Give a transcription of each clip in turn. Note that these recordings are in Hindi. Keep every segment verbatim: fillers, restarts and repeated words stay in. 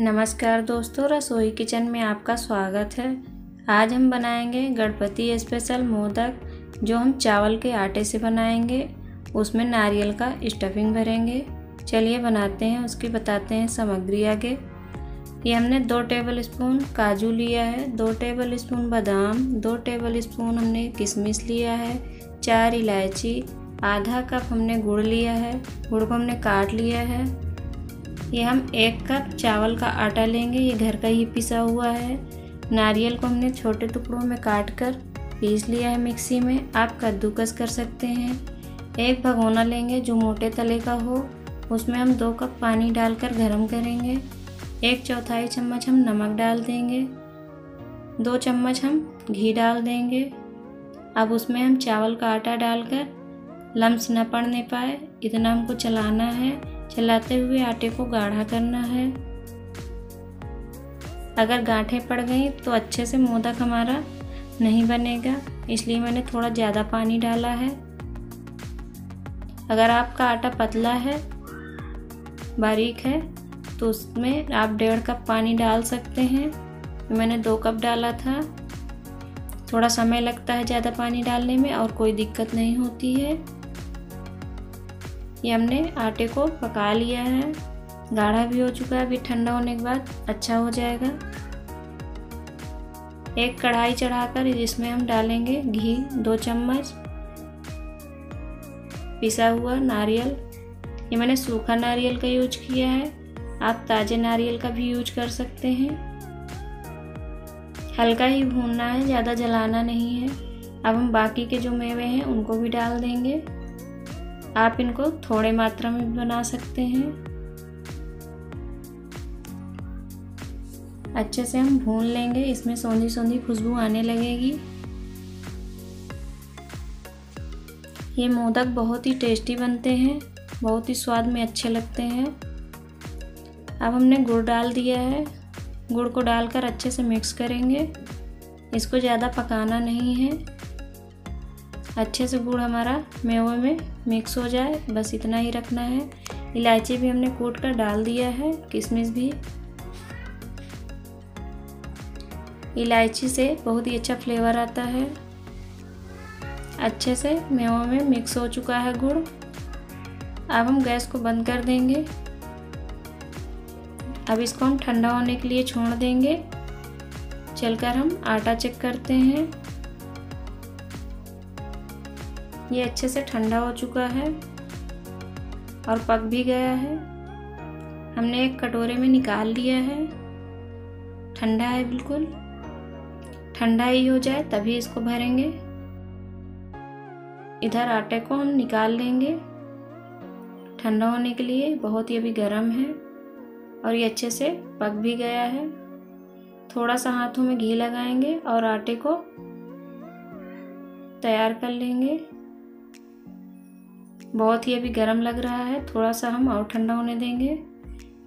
नमस्कार दोस्तों, रसोई किचन में आपका स्वागत है। आज हम बनाएंगे गणपति स्पेशल मोदक, जो हम चावल के आटे से बनाएंगे। उसमें नारियल का स्टफिंग भरेंगे। चलिए बनाते हैं, उसकी बताते हैं सामग्री आगे। ये हमने दो टेबल स्पून काजू लिया है, दो टेबल स्पून बादाम, दो टेबल स्पून हमने किशमिश लिया है, चार इलायची, आधा कप हमने गुड़ लिया है, गुड़ को हमने काट लिया है। ये हम एक कप चावल का आटा लेंगे, ये घर का ही पिसा हुआ है। नारियल को हमने छोटे टुकड़ों में काट कर पीस लिया है मिक्सी में, आप कद्दूकस कर सकते हैं। एक भगोना लेंगे जो मोटे तले का हो, उसमें हम दो कप पानी डालकर गर्म करेंगे। एक चौथाई चम्मच हम नमक डाल देंगे, दो चम्मच हम घी डाल देंगे। अब उसमें हम चावल का आटा डालकर लम्स न पड़ने पाए इतना हमको चलाना है, चलाते हुए आटे को गाढ़ा करना है। अगर गांठें पड़ गई तो अच्छे से मोदक हमारा नहीं बनेगा, इसलिए मैंने थोड़ा ज़्यादा पानी डाला है। अगर आपका आटा पतला है, बारीक है, तो उसमें आप डेढ़ कप पानी डाल सकते हैं। मैंने दो कप डाला था। थोड़ा समय लगता है ज़्यादा पानी डालने में और कोई दिक्कत नहीं होती है। ये हमने आटे को पका लिया है, गाढ़ा भी हो चुका है, अभी ठंडा होने के बाद अच्छा हो जाएगा। एक कढ़ाई चढ़ाकर जिसमें हम डालेंगे घी, दो चम्मच पिसा हुआ नारियल, ये मैंने सूखा नारियल का यूज किया है, आप ताज़े नारियल का भी यूज कर सकते हैं। हल्का ही भूनना है, ज़्यादा जलाना नहीं है। अब हम बाकी के जो मेवे हैं उनको भी डाल देंगे। आप इनको थोड़े मात्रा में बना सकते हैं। अच्छे से हम भून लेंगे, इसमें सौंधी सौंधी खुशबू आने लगेगी। ये मोदक बहुत ही टेस्टी बनते हैं, बहुत ही स्वाद में अच्छे लगते हैं। अब हमने गुड़ डाल दिया है, गुड़ को डालकर अच्छे से मिक्स करेंगे, इसको ज़्यादा पकाना नहीं है। अच्छे से गुड़ हमारा मेवे में मिक्स हो जाए, बस इतना ही रखना है। इलायची भी हमने कूट कर डाल दिया है, किशमिश भी। इलायची से बहुत ही अच्छा फ्लेवर आता है। अच्छे से मेवे में मिक्स हो चुका है गुड़। अब हम गैस को बंद कर देंगे। अब इसको हम ठंडा होने के लिए छोड़ देंगे। चलकर हम आटा चेक करते हैं। ये अच्छे से ठंडा हो चुका है और पक भी गया है। हमने एक कटोरे में निकाल लिया है, ठंडा है, बिल्कुल ठंडा ही हो जाए तभी इसको भरेंगे। इधर आटे को हम निकाल लेंगे ठंडा होने के लिए, बहुत ही अभी गर्म है और ये अच्छे से पक भी गया है। थोड़ा सा हाथों में घी लगाएंगे और आटे को तैयार कर लेंगे। बहुत ही अभी गर्म लग रहा है, थोड़ा सा हम और ठंडा होने देंगे।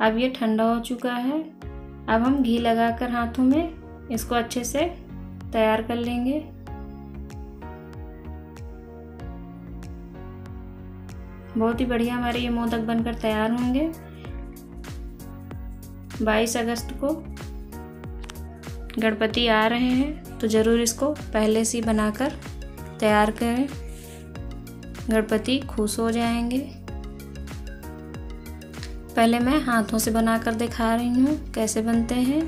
अब ये ठंडा हो चुका है। अब हम घी लगाकर हाथों में इसको अच्छे से तैयार कर लेंगे। बहुत ही बढ़िया हमारे ये मोदक बनकर तैयार होंगे। बाईस अगस्त को गणपति आ रहे हैं, तो ज़रूर इसको पहले से बनाकर तैयार करें, गणपति खुश हो जाएंगे। पहले मैं हाथों से बनाकर दिखा रही हूँ कैसे बनते हैं।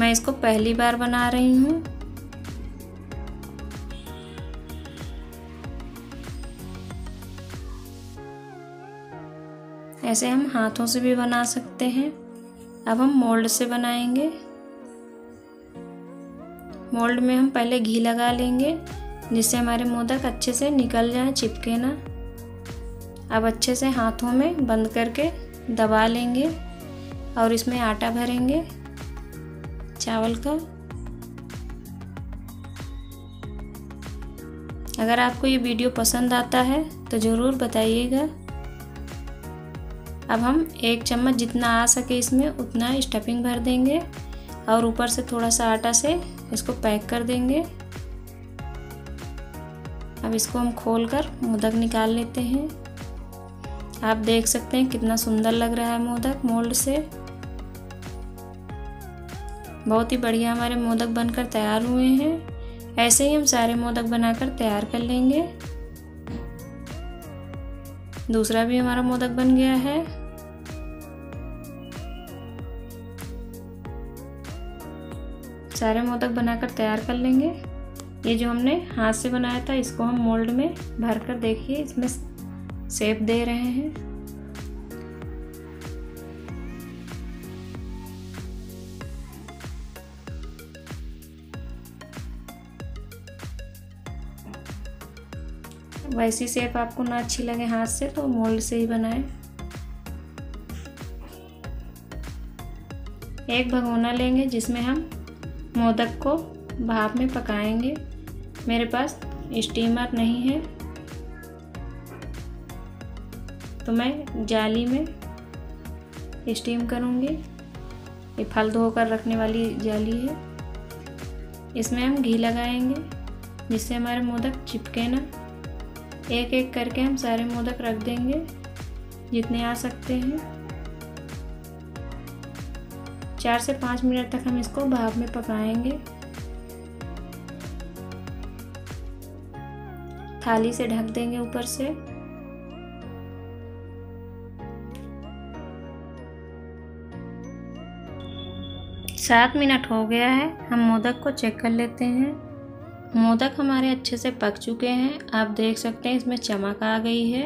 मैं इसको पहली बार बना रही हूँ। ऐसे हम हाथों से भी बना सकते हैं। अब हम मोल्ड से बनाएंगे। मोल्ड में हम पहले घी लगा लेंगे, जिससे हमारे मोदक अच्छे से निकल जाए, चिपके ना। अब अच्छे से हाथों में बंद करके दबा लेंगे और इसमें आटा भरेंगे चावल का। अगर आपको ये वीडियो पसंद आता है तो ज़रूर बताइएगा। अब हम एक चम्मच जितना आ सके इसमें उतना स्टफिंग भर देंगे और ऊपर से थोड़ा सा आटा से इसको पैक कर देंगे। अब इसको हम खोलकर मोदक निकाल लेते हैं। आप देख सकते हैं कितना सुंदर लग रहा है मोदक मोल्ड से। बहुत ही बढ़िया हमारे मोदक बनकर तैयार हुए हैं। ऐसे ही हम सारे मोदक बनाकर तैयार कर लेंगे। दूसरा भी हमारा मोदक बन गया है। सारे मोदक बनाकर तैयार कर लेंगे। ये जो हमने हाथ से बनाया था इसको हम मोल्ड में भरकर देखिए इसमें शेप दे रहे हैं। वैसी शेप आपको ना अच्छी लगे हाथ से तो मोल्ड से ही बनाएं। एक भगोना लेंगे जिसमें हम मोदक को भाप में पकाएंगे। मेरे पास स्टीमर नहीं है तो मैं जाली में स्टीम करूँगी। ये फल धोकर रखने वाली जाली है। इसमें हम घी लगाएंगे जिससे हमारे मोदक चिपके ना। एक एक करके हम सारे मोदक रख देंगे जितने आ सकते हैं। चार से पाँच मिनट तक हम इसको भाप में पकाएंगे। थाली से ढक देंगे ऊपर से। सात मिनट हो गया है, हम मोदक को चेक कर लेते हैं। मोदक हमारे अच्छे से पक चुके हैं। आप देख सकते हैं इसमें चमक आ गई है।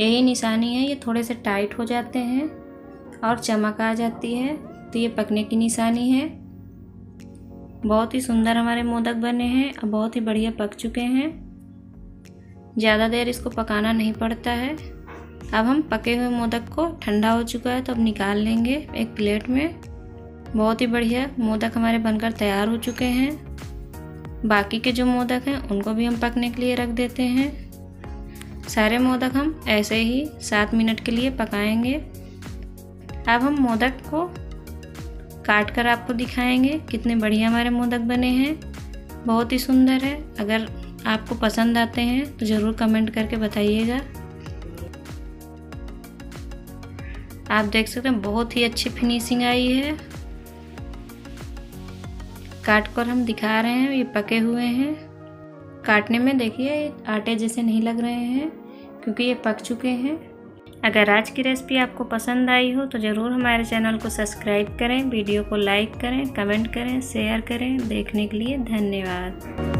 यही निशानी है, ये थोड़े से टाइट हो जाते हैं और चमक आ जाती है तो ये पकने की निशानी है। बहुत ही सुंदर हमारे मोदक बने हैं और बहुत ही बढ़िया पक चुके हैं। ज़्यादा देर इसको पकाना नहीं पड़ता है। अब हम पके हुए मोदक को, ठंडा हो चुका है तो अब निकाल लेंगे एक प्लेट में। बहुत ही बढ़िया मोदक हमारे बनकर तैयार हो चुके हैं। बाकी के जो मोदक हैं उनको भी हम पकने के लिए रख देते हैं। सारे मोदक हम ऐसे ही सात मिनट के लिए पकाएंगे। अब हम मोदक को काट कर आपको दिखाएंगे कितने बढ़िया हमारे मोदक बने हैं। बहुत ही सुंदर है। अगर आपको पसंद आते हैं तो ज़रूर कमेंट करके बताइएगा। आप देख सकते हैं बहुत ही अच्छी फिनिशिंग आई है। काट कर हम दिखा रहे हैं, ये पके हुए हैं। काटने में देखिए ये आटे जैसे नहीं लग रहे हैं क्योंकि ये पक चुके हैं। अगर आज की रेसिपी आपको पसंद आई हो तो ज़रूर हमारे चैनल को सब्सक्राइब करें, वीडियो को लाइक करें, कमेंट करें, शेयर करें। देखने के लिए धन्यवाद।